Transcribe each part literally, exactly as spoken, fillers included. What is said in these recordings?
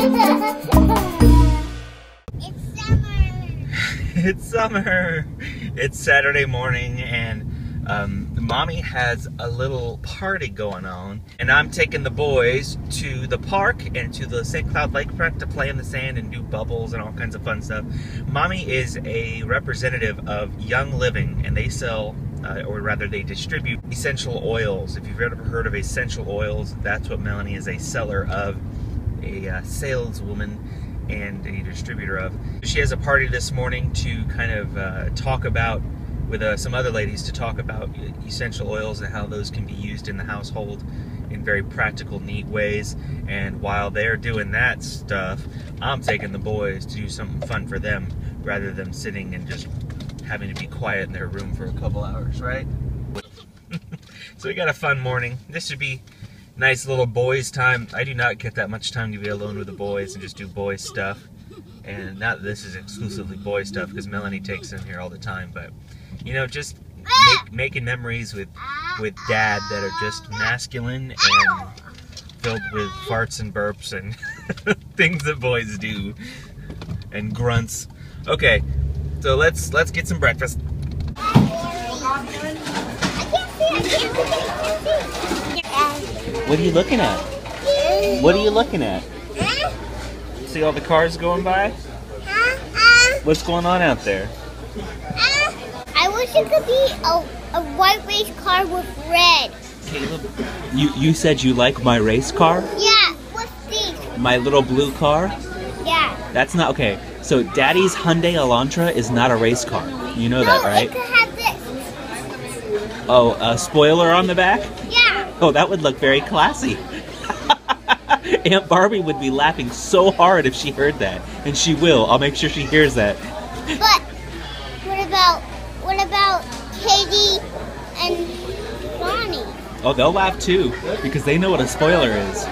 It's summer. It's summer. It's Saturday morning, and um, mommy has a little party going on, and I'm taking the boys to the park and to the Saint Cloud Lakefront to play in the sand and do bubbles and all kinds of fun stuff. Mommy is a representative of Young Living, and they sell Uh, or rather they distribute essential oils. If you've ever heard of essential oils, that's what Melanie is, a seller of, a uh, saleswoman and a distributor of. She has a party this morning to kind of uh, talk about, with uh, some other ladies, to talk about essential oils and how those can be used in the household in very practical, neat ways. And while they're doing that stuff, I'm taking the boys to do something fun for them rather than sitting and just having to be quiet in their room for a couple hours, right? So we got a fun morning. This should be nice little boys' time. I do not get that much time to be alone with the boys and just do boy stuff. And not that this is exclusively boy stuff, because Melanie takes them here all the time, but you know, just make, making memories with with Dad that are just masculine and filled with farts and burps and things that boys do, and grunts. Okay. So let's let's get some breakfast. What are you looking at? What are you looking at? See all the cars going by? What's going on out there? I wish it could be a, a white race car with red. Caleb, you you said you like my race car? Yeah. What's this? My little blue car? Yeah. That's not okay. So Daddy's Hyundai Elantra is not a race car. You know no, that, right? It could have this. Oh, a spoiler on the back? Yeah. Oh, that would look very classy. Aunt Barbie would be laughing so hard if she heard that. And she will. I'll make sure she hears that. But what about what about Katie and Bonnie? Oh, they'll laugh too, because they know what a spoiler is.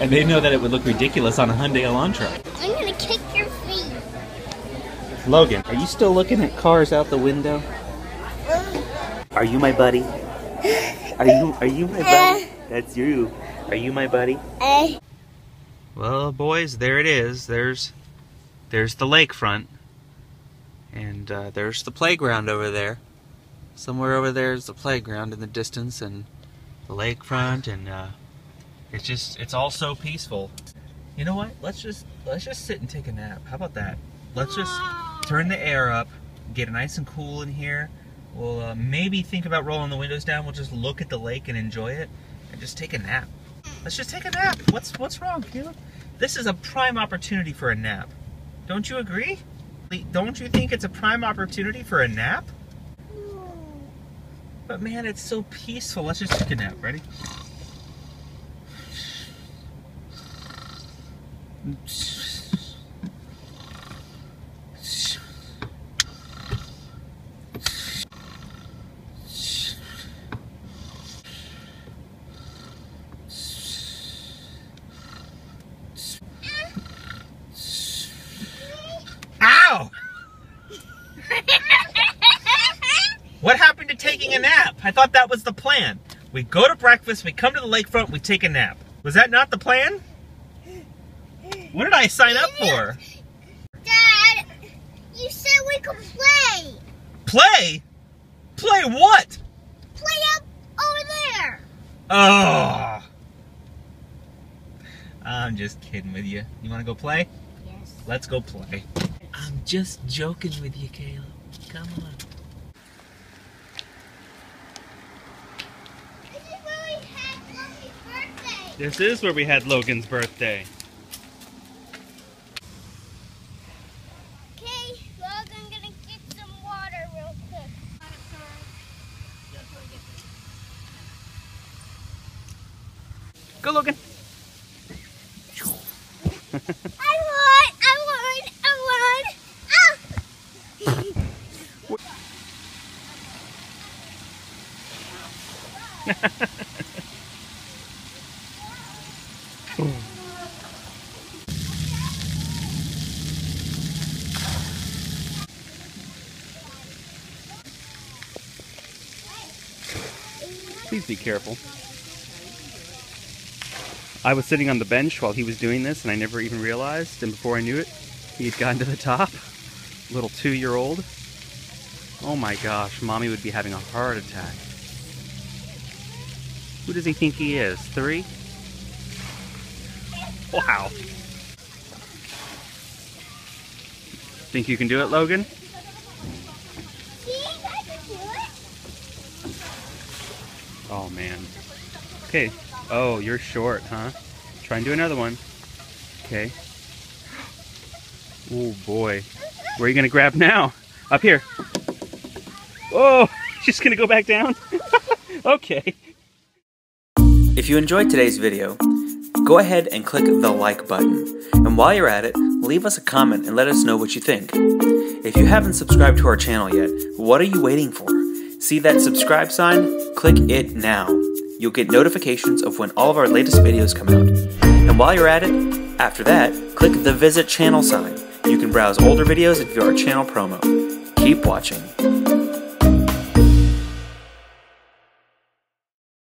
And they know that it would look ridiculous on a Hyundai Elantra. I'm gonna kick your feet. Logan, are you still looking at cars out the window? Are you my buddy? Are you are you my buddy? That's you. Are you my buddy? Well, boys, there it is. There's there's the lakefront, and uh, there's the playground over there. Somewhere over there is the playground in the distance, and the lakefront, and uh, it's just it's all so peaceful. You know what? Let's just let's just sit and take a nap. How about that? Let's just turn the air up, get it nice and cool in here. We'll uh, maybe think about rolling the windows down. We'll just look at the lake and enjoy it, and just take a nap. Let's just take a nap. What's what's wrong, Caleb? This is a prime opportunity for a nap. Don't you agree? Don't you think it's a prime opportunity for a nap? But man, it's so peaceful. Let's just take a nap. Ready? What happened to taking a nap? I thought that was the plan. We go to breakfast, we come to the lakefront, we take a nap. Was that not the plan? What did I sign up for? Dad, you said we could play. Play? Play what? Play up over there. Oh. I'm just kidding with you. You want to go play? Yes. Let's go play. I'm just joking with you, Caleb. Come on. This is where we had Logan's birthday. Okay, Logan, I'm gonna get some water real quick. Go, Logan. I won! I won! I won! Oh! Please be careful. I was sitting on the bench while he was doing this, and I never even realized, and before I knew it, he had gotten to the top. Little two-year-old. Oh my gosh, Mommy would be having a heart attack. Who does he think he is? Three? Wow. Think you can do it, Logan? Oh man. Okay. Oh, you're short, huh? Try and do another one. Okay. Oh boy. Where are you gonna grab now? Up here. Oh, just gonna go back down? Okay. If you enjoyed today's video, go ahead and click the like button. And while you're at it, leave us a comment and let us know what you think. If you haven't subscribed to our channel yet, what are you waiting for? See that subscribe sign? Click it now. You'll get notifications of when all of our latest videos come out. And while you're at it, after that, click the visit channel sign. You can browse older videos and view our channel promo. Keep watching.